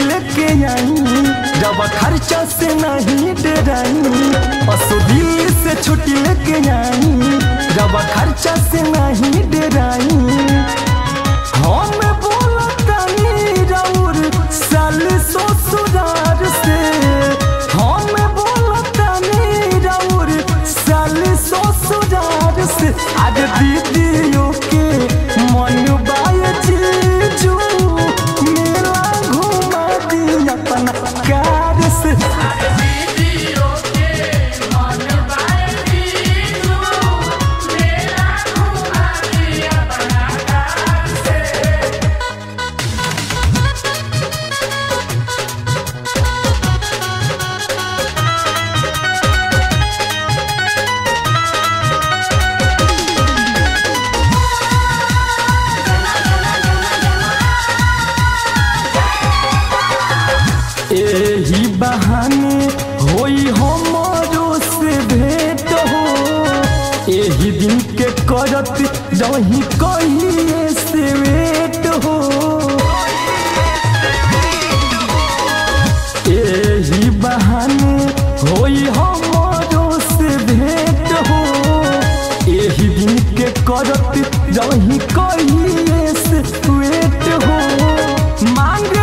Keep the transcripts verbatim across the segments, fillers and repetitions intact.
लेके आई, जब खर्चा से नहीं डराई। असो दिल से छुट्टी लेके आई, जब खर्चा से नहीं डराई। हम बोलता नहीं राउर साल ससुराल से, हम बोलता नहीं राउर साल ससुराल से। आज दीदियों के मन एही बहाने होई हमारो से भेंट हो, एही दिन के करत जही कहिए से भेंट हो। एही बहाने होई हमारो से भेंट हो, एही दिन के करत जही कहिए से भेंट हो। मांगे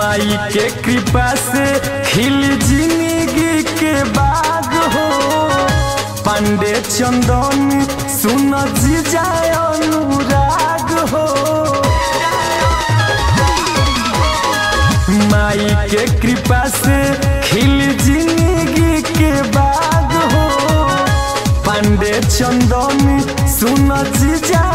माई के कृपा से खिल जिंदगी के बाग हो, पांडे चंदन सुन जीजा अनुराग हो। माई के कृपा से खिल जिंदगी के बाग हो, पांडे चंदन सुन जीजा